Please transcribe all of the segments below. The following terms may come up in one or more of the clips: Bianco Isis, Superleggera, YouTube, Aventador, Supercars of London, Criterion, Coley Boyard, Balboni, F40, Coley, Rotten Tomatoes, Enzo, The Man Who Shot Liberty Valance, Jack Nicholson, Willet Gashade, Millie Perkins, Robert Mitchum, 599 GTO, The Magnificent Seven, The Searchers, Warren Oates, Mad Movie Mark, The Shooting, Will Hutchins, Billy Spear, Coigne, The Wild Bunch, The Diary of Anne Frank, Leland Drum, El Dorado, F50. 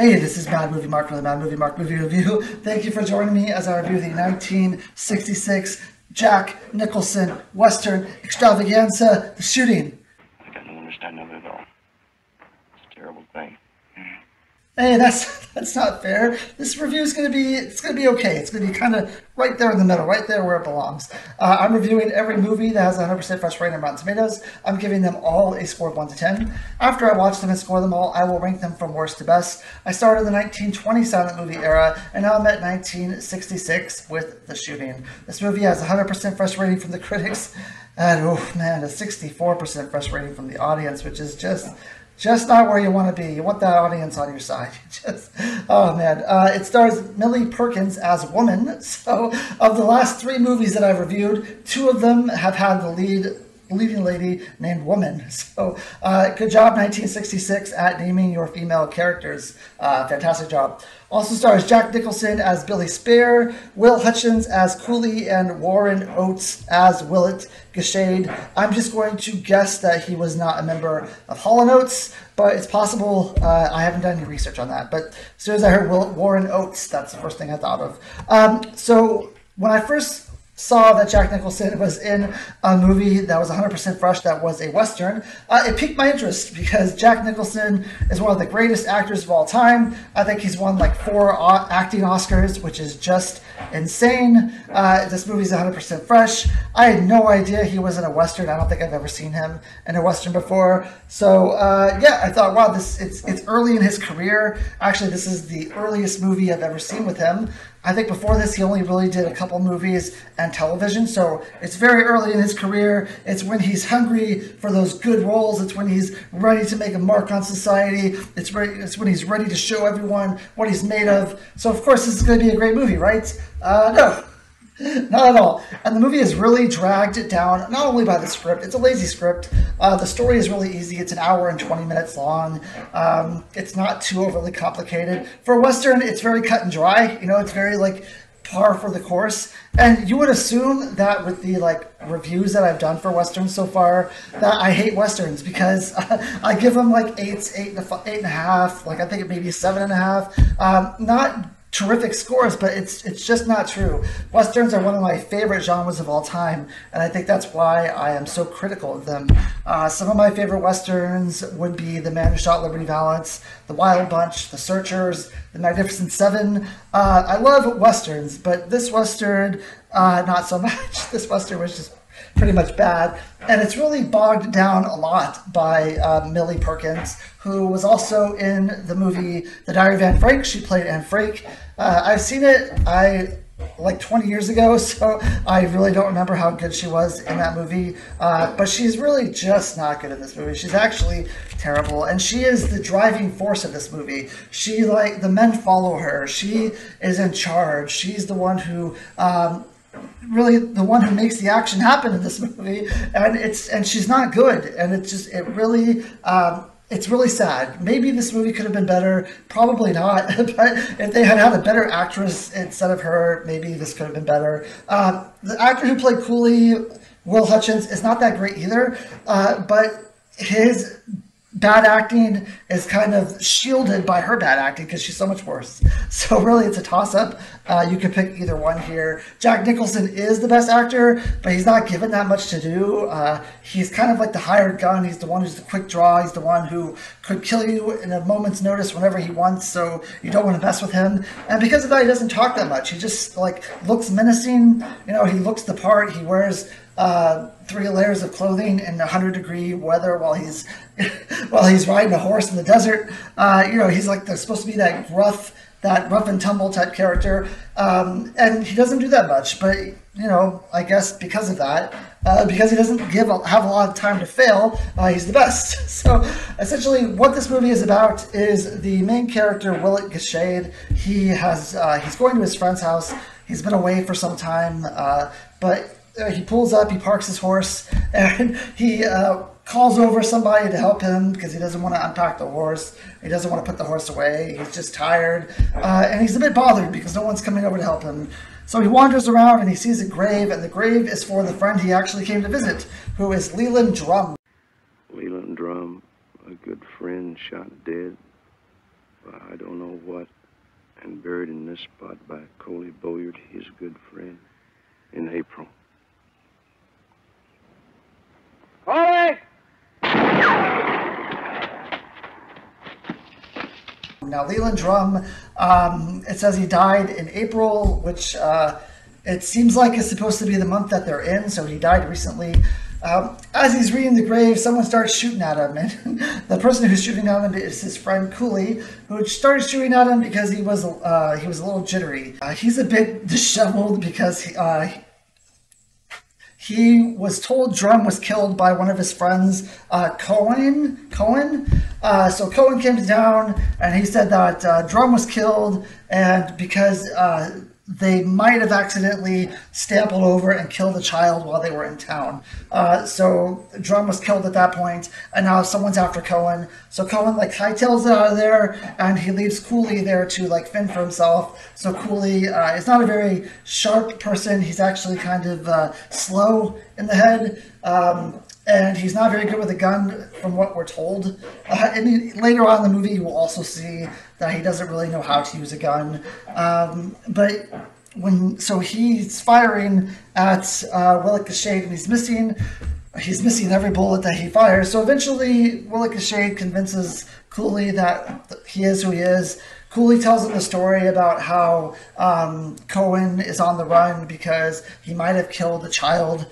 Hey, this is Mad Movie Mark from the Mad Movie Mark Movie Review. Thank you for joining me as I review the 1966 Jack Nicholson Western extravaganza, The Shooting. I don't understand that at all. It's a terrible thing. Hey, that's not fair. This review is going to be, it's going to be okay. It's going to be kind of right there in the middle, right there where it belongs. I'm reviewing every movie that has 100% fresh rating on Rotten Tomatoes. I'm giving them all a score of 1 to 10. After I watch them and score them all, I will rank them from worst to best. I started in the 1920 silent movie era, and now I'm at 1966 with The Shooting. This movie has 100% fresh rating from the critics, and oh man, a 64% fresh rating from the audience, which is just not where you want to be. You want that audience on your side. Just, oh man. It stars Millie Perkins as a woman. So of the last three movies that I've reviewed, two of them have had the leading lady named Woman. So good job 1966 at naming your female characters. Fantastic job. Also stars Jack Nicholson as Billy Spear, Will Hutchins as Coley, and Warren Oates as Willet Gashade. I'm just going to guess that he was not a member of Hall & Oates, but it's possible. I haven't done any research on that, but as soon as I heard Warren Oates, that's the first thing I thought of. So when I first saw that Jack Nicholson was in a movie that was 100% fresh, that was a Western, it piqued my interest because Jack Nicholson is one of the greatest actors of all time. I think he's won like 4 acting Oscars, which is just insane. This movie's 100% fresh. I had no idea he was in a Western. I don't think I've ever seen him in a Western before. So yeah, I thought, wow, it's early in his career. Actually, this is the earliest movie I've ever seen with him. I think before this, he only really did a couple movies and television, so it's very early in his career. It's when he's hungry for those good roles. It's when he's ready to make a mark on society. It's when he's ready to show everyone what he's made of. So, of course, this is going to be a great movie, right? No, not at all. And the movie is really dragged down, not only by the script. It's a lazy script. The story is really easy. It's an hour and 20 minutes long. It's not too overly complicated. For a Western, it's very cut and dry. You know, it's very, like, par for the course. And you would assume that with the, like, reviews that I've done for Westerns so far, that I hate Westerns because I give them, like, 8s, 8.5. Like, I think it may be 7.5. Not terrific scores, but it's just not true. Westerns are one of my favorite genres of all time, and I think that's why I am so critical of them. Some of my favorite Westerns would be The Man Who Shot Liberty Valance, The Wild Bunch, The Searchers, The Magnificent Seven. I love Westerns, but this Western, not so much. This Western was just pretty much bad, and it's really bogged down a lot by Millie Perkins, who was also in the movie The Diary of Anne Frank. She played Anne Frank. I've seen it like 20 years ago, so I really don't remember how good she was in that movie, but she's really just not good in this movie. She's actually terrible, and she is the driving force of this movie. She, like, the men follow her. She is in charge. She's the one who really the one who makes the action happen in this movie, and she's not good, and it's really sad. Maybe this movie could have been better. Probably not. But if they had a better actress instead of her, maybe this could have been better. The actor who played Coley, Will Hutchins, is not that great either, but his bad acting is kind of shielded by her bad acting because she's so much worse. So really, it's a toss-up. You could pick either one here. Jack Nicholson is the best actor, but he's not given that much to do. He's kind of like the hired gun. He's the one who's the quick draw. He's the one who could kill you in a moment's notice whenever he wants, so you don't want to mess with him. And because of that, he doesn't talk that much. He just, like, looks menacing. You know, he looks the part. He wears 3 layers of clothing in 100-degree weather while he's riding a horse in the desert. You know, he's like, they're supposed to be that rough and tumble type character, and he doesn't do that much. But you know, I guess because of that, because he doesn't have a lot of time to fail, he's the best. So essentially, what this movie is about is the main character, Willet Gashade. He's going to his friend's house. He's been away for some time, but he pulls up, he parks his horse, and he calls over somebody to help him because he doesn't want to unpack the horse. He doesn't want to put the horse away. He's just tired, and he's a bit bothered because no one's coming over to help him. So he wanders around and he sees a grave, and the grave is for the friend he actually came to visit, who is Leland Drum. Leland Drum, a good friend, shot dead. I don't know what, and buried in this spot by Coley Boyard, his good friend, in April. Coley! Now, Leland Drum, it says he died in April, which it seems like is supposed to be the month that they're in, so he died recently. As he's reading the grave, someone starts shooting at him, and the person who's shooting at him is his friend Coley, who started shooting at him because he was a little jittery. He's a bit disheveled because he was told Drum was killed by one of his friends, Coigne. So Coigne came down and he said that Drum was killed, and because they might have accidentally stampled over and killed a child while they were in town. So Drum was killed at that point, and now someone's after Coigne. So Coigne like hightails it out of there, and he leaves Coley there to like fend for himself. So Coley is not a very sharp person. He's actually kind of slow in the head. And he's not very good with a gun, from what we're told. And later on in the movie, you will also see that he doesn't really know how to use a gun. So he's firing at Willet Gashade, and he's missing every bullet that he fires. So eventually, Willet Gashade convinces Coley that he is who he is. Coley tells him the story about how Coigne is on the run because he might have killed a child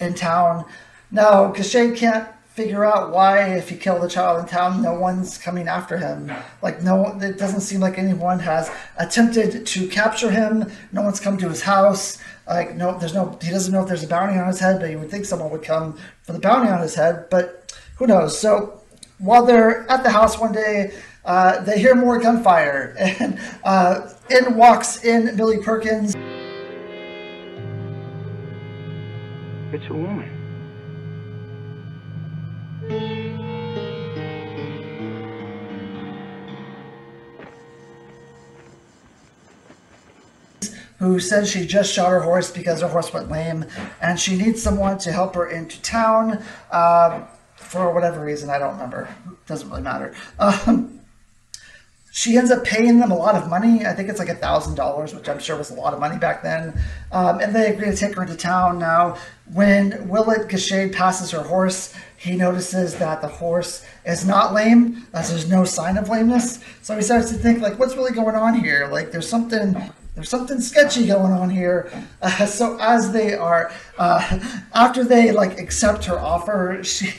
in town. Now, Gashade can't figure out why, if he killed a child in town, no one's coming after him. Like, no, it doesn't seem like anyone has attempted to capture him. No one's come to his house. Like, no, there's no, he doesn't know if there's a bounty on his head, but he would think someone would come for the bounty on his head, but who knows? So while they're at the house one day, they hear more gunfire, and in walks in Millie Perkins. It's a woman. Who says she just shot her horse because her horse went lame, and she needs someone to help her into town for whatever reason. I don't remember. Doesn't really matter. She ends up paying them a lot of money. I think it's like $1,000, which I'm sure was a lot of money back then. And they agree to take her into town. Now, when Willet Gashade passes her horse, he notices that the horse is not lame, as there's no sign of lameness. So he starts to think, like, what's really going on here? Like, there's something sketchy going on here. So as they are, after they like accept her offer, she,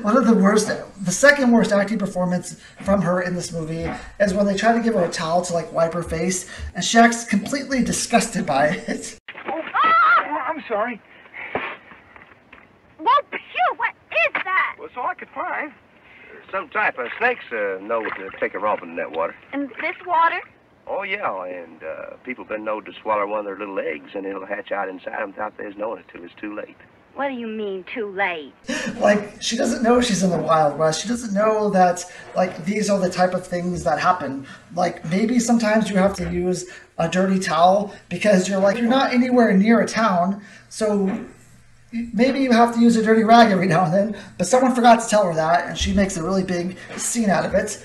one of the worst, the second worst acting performance from her in this movie is when they try to give her a towel to like wipe her face, and she acts completely disgusted by it. Oh, I'm sorry. Well, phew, what is that? Well, it's all I could find. Some type of snakes know to take a romp in that water. In this water? Oh, yeah, and people have been known to swallow one of their little eggs, and it'll hatch out inside them without theirs knowing it till it's too late. What do you mean, too late? Like, she doesn't know she's in the Wild West. She doesn't know that, like, these are the type of things that happen. Like, maybe sometimes you have to use a dirty towel because you're, like, you're not anywhere near a town, so maybe you have to use a dirty rag every now and then, but someone forgot to tell her that, and she makes a really big scene out of it.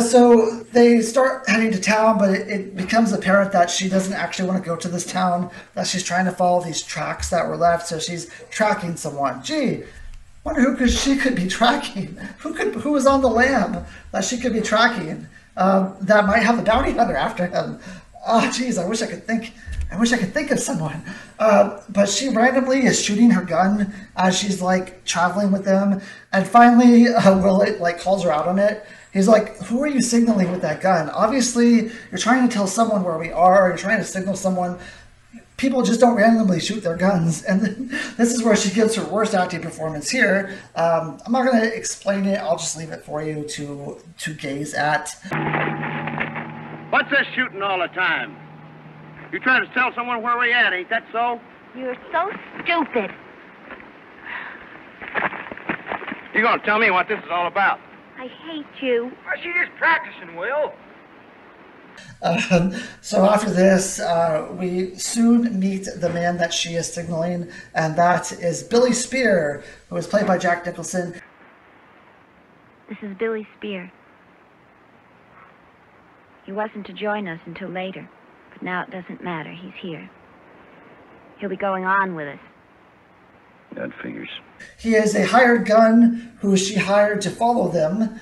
So they start heading to town, but it becomes apparent that she doesn't actually want to go to this town, that she's trying to follow these tracks that were left, so she's tracking someone. Gee, wonder who she could be tracking. Who was on the lam that she could be tracking that might have a bounty hunter after him? Oh, geez, I wish I could think of someone. But she randomly is shooting her gun as she's, like, traveling with them, and finally Willet, like, calls her out on it. He's like, who are you signaling with that gun? Obviously, you're trying to tell someone where we are, or you're trying to signal someone. People just don't randomly shoot their guns. And then, this is where she gives her worst acting performance here. I'm not going to explain it. I'll just leave it for you to gaze at. What's this shooting all the time? You're trying to tell someone where we at, ain't that so? You're so stupid. You're going to tell me what this is all about? I hate you. Well, she's just practicing, Will. So after this, we soon meet the man that she is signaling, and that is Billy Spear, who is played by Jack Nicholson. This is Billy Spear. He wasn't to join us until later, but now it doesn't matter. He's here. He'll be going on with us. That figures. He is a hired gun who she hired to follow them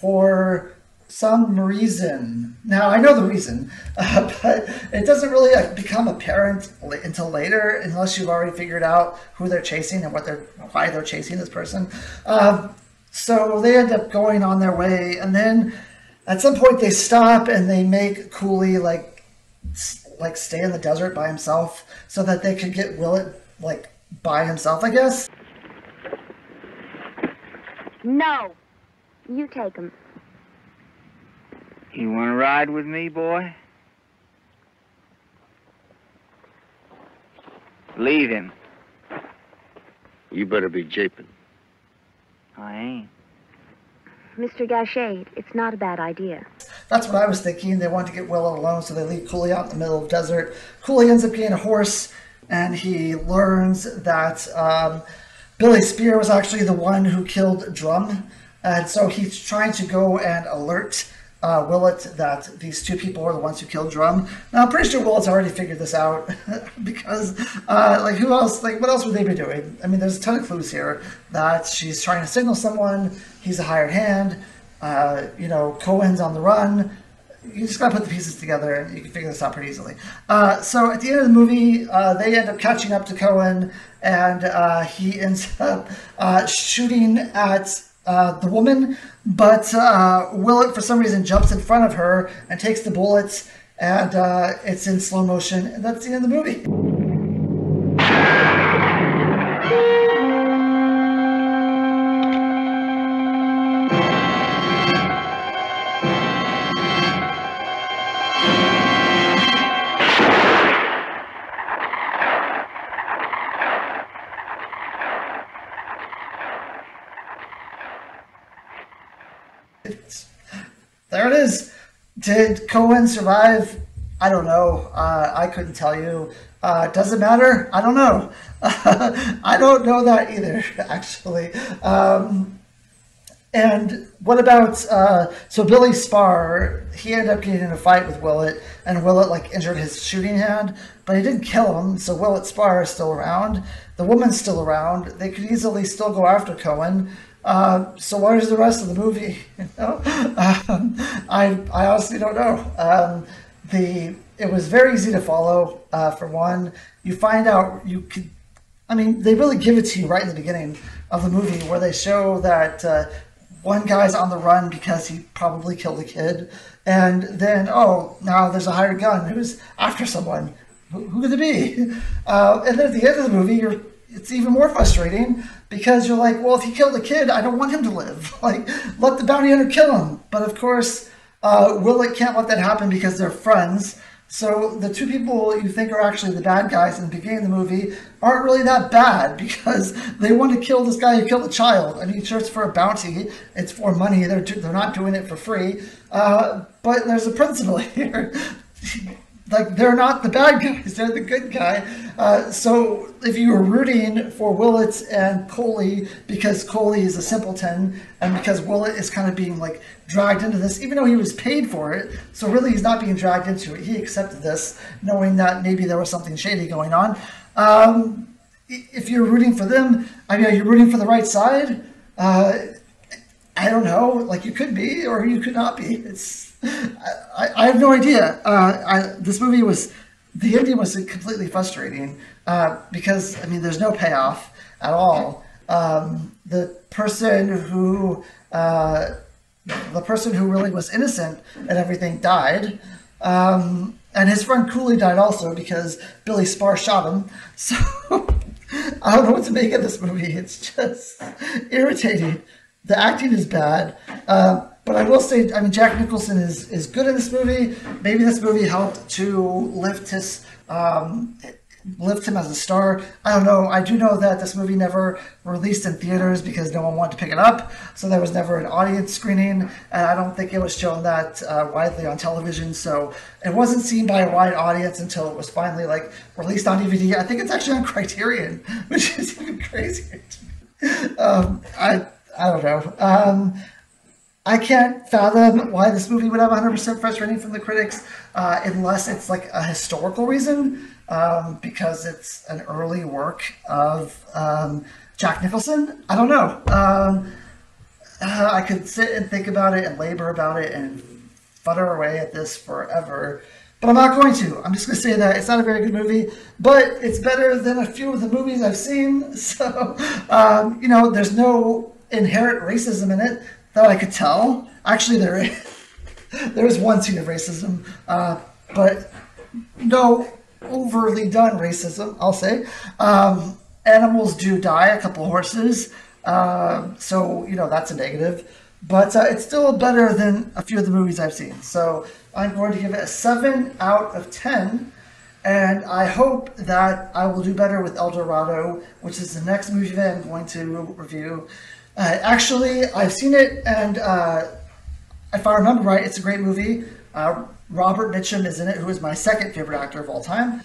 for some reason. Now, I know the reason, but it doesn't really become apparent until later, unless you've already figured out who they're chasing and why they're chasing this person. So they end up going on their way, and then at some point they stop and they make Cooley like stay in the desert by himself so that they could get Willet like by himself, I guess. No, you take him. You want to ride with me, boy? Leave him. You better be japing. I ain't. Mr. Gashade, it's not a bad idea. That's what I was thinking. They want to get Willet alone, so they leave Cooley out in the middle of the desert. Cooley ends up getting a horse, and he learns that Billy Spear was actually the one who killed Drum. And so he's trying to go and alert Willet that these two people are the ones who killed Drum. Now, I'm pretty sure Willet's already figured this out because, like, who else, like, what else would they be doing? I mean, there's a ton of clues here that she's trying to signal someone, he's a hired hand, you know, Cohen's on the run. You just gotta put the pieces together and you can figure this out pretty easily. So at the end of the movie, they end up catching up to Cohen, and he ends up shooting at the woman, but Willet for some reason jumps in front of her and takes the bullets, and it's in slow motion, and that's the end of the movie. There it is. Did Cohen survive? I don't know. I couldn't tell you. Does it matter? I don't know. I don't know that either, actually. And what about, so Billy Spar, he ended up getting in a fight with Willet, and Willet like injured his shooting hand, but he didn't kill him. So Willet Spar is still around. The woman's still around. They could easily still go after Cohen. So where's the rest of the movie? You know? I honestly don't know. It was very easy to follow, for one. You find out you could, I mean, they really give it to you right in the beginning of the movie where they show that one guy's on the run because he probably killed a kid. And then, oh, now there's a hired gun who's after someone. Who could it be? And then at the end of the movie, it's even more frustrating because you're like, well, if he killed a kid, I don't want him to live. Like, let the bounty hunter kill him. But of course, Willet can't let that happen because they're friends. So the two people you think are actually the bad guys in the beginning of the movie aren't really that bad because they want to kill this guy who killed a child. I mean, sure, it's for a bounty. It's for money. They're not doing it for free. But there's a principle here. Like, they're not the bad guys, they're the good guy. So if you were rooting for Willet and Coley because Coley is a simpleton and because Willet is kind of being like dragged into this, even though he was paid for it, so really he's not being dragged into it. He accepted this knowing that maybe there was something shady going on. If you're rooting for them, I mean, are you rooting for the right side? I don't know, like you could be or you could not be. I have no idea. This movie was, the ending was completely frustrating because, I mean, there's no payoff at all. The person who really was innocent and everything died. And his friend Cooley died also because Billy Spar shot him. So I don't know what to make of this movie. It's just irritating. The acting is bad. But I will say, I mean, Jack Nicholson is good in this movie. Maybe this movie helped to lift him as a star. I don't know. I do know that this movie never released in theaters because no one wanted to pick it up. So there was never an audience screening. And I don't think it was shown that widely on television. So it wasn't seen by a wide audience until it was finally like released on DVD. I think it's actually on Criterion, which is even crazier to me. I don't know. I can't fathom why this movie would have 100% first rating from the critics, unless it's like a historical reason, because it's an early work of Jack Nicholson. I don't know. I could sit and think about it and labor about it and futter away at this forever, but I'm not going to. I'm just going to say that it's not a very good movie, but it's better than a few of the movies I've seen. So, you know, there's no inherent racism in it that I could tell. Actually, there is one scene of racism, but no overly done racism, I'll say. Animals do die, a couple horses, so you know that's a negative. But it's still better than a few of the movies I've seen. So I'm going to give it a 7 out of 10, and I hope that I will do better with El Dorado, which is the next movie that I'm going to review. Actually, I've seen it, and if I remember right, it's a great movie. Robert Mitchum is in it, who is my second favorite actor of all time.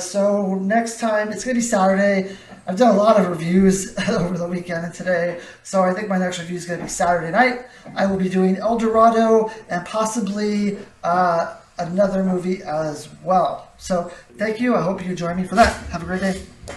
So next time, it's going to be Saturday. I've done a lot of reviews over the weekend and today, so I think my next review is going to be Saturday night. I will be doing El Dorado and possibly another movie as well. So thank you. I hope you join me for that. Have a great day.